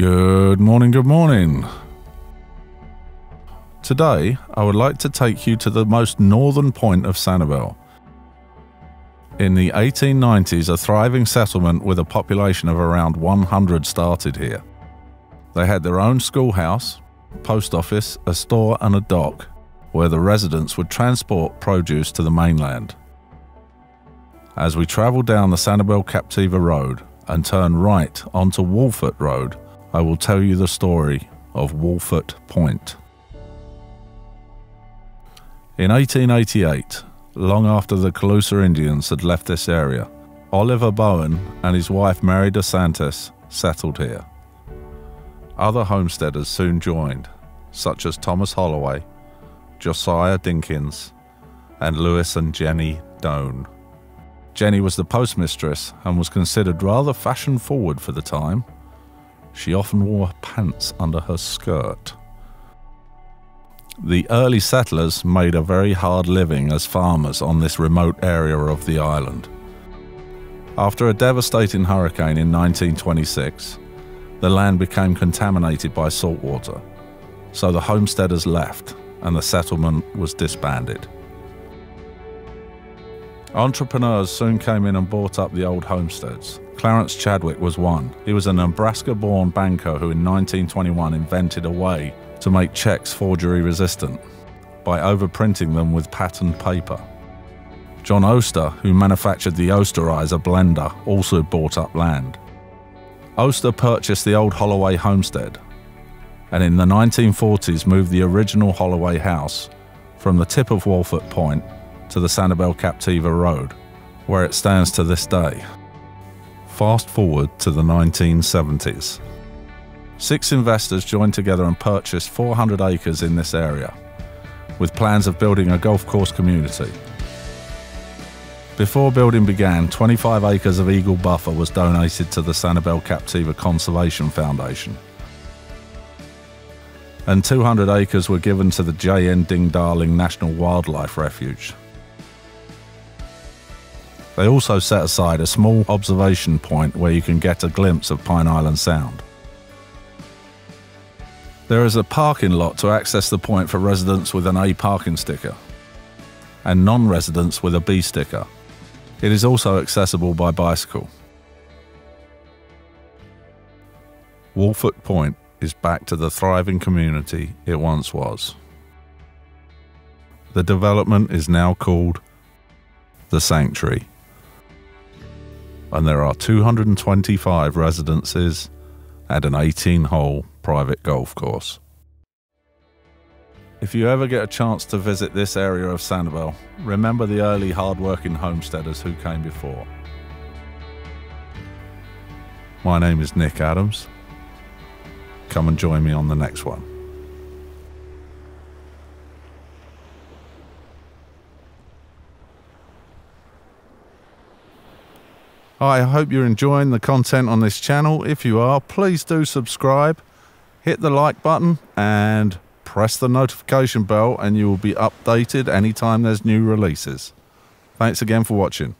Good morning. Today, I would like to take you to the most northern point of Sanibel. In the 1890s, a thriving settlement with a population of around 100 started here. They had their own schoolhouse, post office, a store and a dock, where the residents would transport produce to the mainland. As we travel down the Sanibel Captiva Road and turn right onto Wulfert Road, I will tell you the story of Wulfert Point. In 1888, long after the Calusa Indians had left this area, Oliver Bowen and his wife Mary DeSantis settled here. Other homesteaders soon joined, such as Thomas Holloway, Josiah Dinkins, and Lewis and Jenny Doane. Jenny was the postmistress and was considered rather fashion-forward for the time. She often wore pants under her skirt. The early settlers made a very hard living as farmers on this remote area of the island. After a devastating hurricane in 1926, the land became contaminated by saltwater, so the homesteaders left and the settlement was disbanded. Entrepreneurs soon came in and bought up the old homesteads. Clarence Chadwick was one. He was a Nebraska-born banker who in 1921 invented a way to make cheques forgery resistant by overprinting them with patterned paper. John Oster, who manufactured the Osterizer blender, also bought up land. Oster purchased the old Holloway homestead and in the 1940s moved the original Holloway house from the tip of Wulfert Point to the Sanibel Captiva Road, where it stands to this day. Fast forward to the 1970s. 6 investors joined together and purchased 400 acres in this area, with plans of building a golf course community. Before building began, 25 acres of Eagle Buffer was donated to the Sanibel Captiva Conservation Foundation, and 200 acres were given to the J.N. Ding Darling National Wildlife Refuge. They also set aside a small observation point where you can get a glimpse of Pine Island Sound. There is a parking lot to access the point for residents with an A parking sticker and non-residents with a B sticker. It is also accessible by bicycle. Wulfert Point is back to the thriving community it once was. The development is now called the Sanctuary, and there are 225 residences and an 18-hole private golf course. If you ever get a chance to visit this area of Sanibel, remember the early hard-working homesteaders who came before. My name is Nick Adams. Come and join me on the next one. I hope you're enjoying the content on this channel. If you are, please do subscribe, hit the like button and press the notification bell and you will be updated anytime there's new releases. Thanks again for watching.